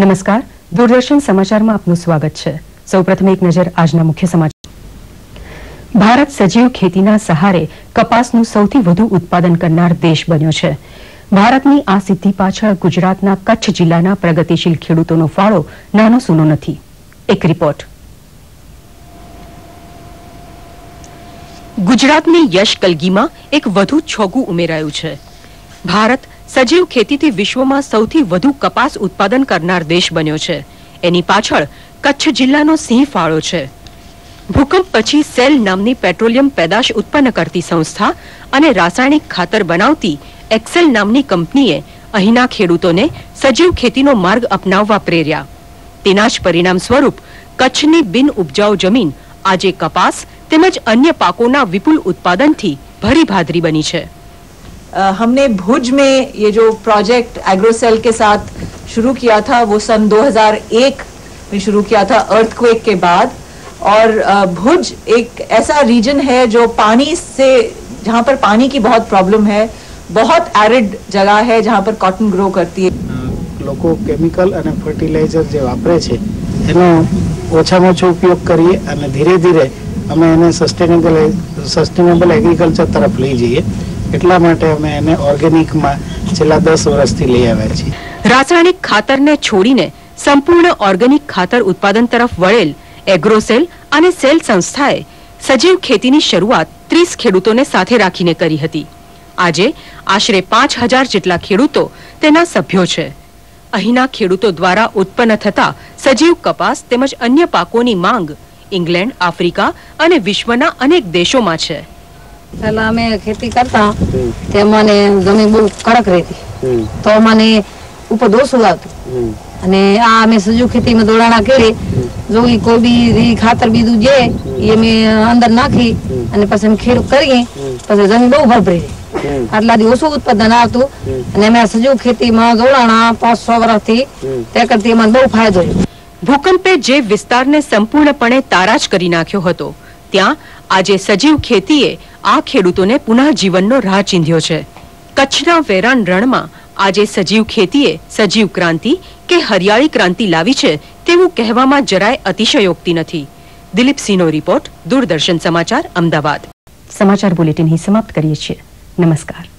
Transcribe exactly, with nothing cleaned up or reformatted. नमस्कार दूरदर्शन समाचार में आपनु स्वागत छे। सौप्रथम एक नजर आजना मुख्य समाचार। भारत सजीव खेतीना सहारे कपासनु सौथी वधु उत्पादन करनार देश बन्यो छे। भारतनी आ सिद्धि पाछळ गुजरातना कच्छ जिल्लाना प्रगतिशील खेडूतोनो फाळो नानो सूनो नथी। एक रिपोर्ट। गुजरातनी यश कलगीमां एक वधु छोगु उमेरायुं छे। भारत सजीव खेती विश्व में सौथी वधु कपास उत्पादन करनार देश बन्यो छे। एनी पाछळ कच्छ जिल्लानो सिंह फाळो छे। भूकंप पछी सेल नामनी पेट्रोलियम पैदाश उत्पन्न करती संस्था अने रासायणिक खातर बनावती एक्सेल नामनी कंपनीए अहीना खेडूतोने सजीव खेतीनो मार्ग अपनाववा प्रेर्या। तेना ज परिणाम स्वरूप कच्छनी बिन उपजाऊ जमीन आजे कपास तेमज अन्य पाकोना विपुल उत्पादनथी भरीभादरी बनी छे। हमने भुज में ये जो प्रोजेक्ट एग्रोसेल के साथ शुरू किया था वो सन दो हज़ार एक में शुरू किया था अर्थक्वेक के बाद। और भुज एक ऐसा रीजन है जो पानी से, जहाँ पर पानी की बहुत प्रॉब्लम है, बहुत एरिड जगह है जहाँ पर कॉटन ग्रो करती है। लोगों केमिकल और फर्टिलाइजर जो वापरे छे एनो ओछामां ओछो उपयोग करिए और धीरे धीरे अमे एने सस्टेनेबल सस्टेनेबल एग्रीकल्चर तरफ लई जईए। रासायनिक खातर ने छोड़ीने संपूर्ण ऑर्गेनिक खातर उत्पादन तरफ वळेल एग्रोसेल अने सेल संस्थाए सजीव खेतीनी शरूआत तीस खेडूतोने साथे राखीने करी हती। आजे आशरे पांच हजार जेटला खेडूतो तेना सभ्यो छे। अहीना खेडूतो द्वारा उत्पन्न थता सजीव कपास तेमज अन्य पाकोनी मांग इंग्लेंड, आफ्रिका अने विश्वना अनेक देशोमां छे। पहला हमें खेती करता ते माने जमीन बहुत कड़क रहती तो माने ऊपर दोष हो जाती अने आ में सजीव खेती में दौड़ाना करे जो ही कोई भी खातर भी दूजे ये में अंदर नाखी अने पसे हम खेड़ करिए पसे जमीन बहुत भर पड़े आटला दिवसो उत्पादन आतो अने में सजीव खेती में दौड़ाना पांच सौ वर्ष थी ते करती मन बहुत फायदो। भूकंपे जे विस्तार ने संपूर्णपणे ताराज करी नाख्यो हतो त्यां आजे सजीव खेतीए आ खेडूतोने पुनः जीवननो राह चींध्यो छे। कच्छना वेरान रणमां आजे सजीव खेतीए सजीव क्रांति के हरियाळी क्रांति लावी छे तेवुं कहेवामां जराय अतिशयोक्ति नथी। दिलीप सिंहनो रिपोर्ट, दूरदर्शन समाचार, अमदावाद। समाचार बुलेटिन ही समाप्त करीए छीए। नमस्कार।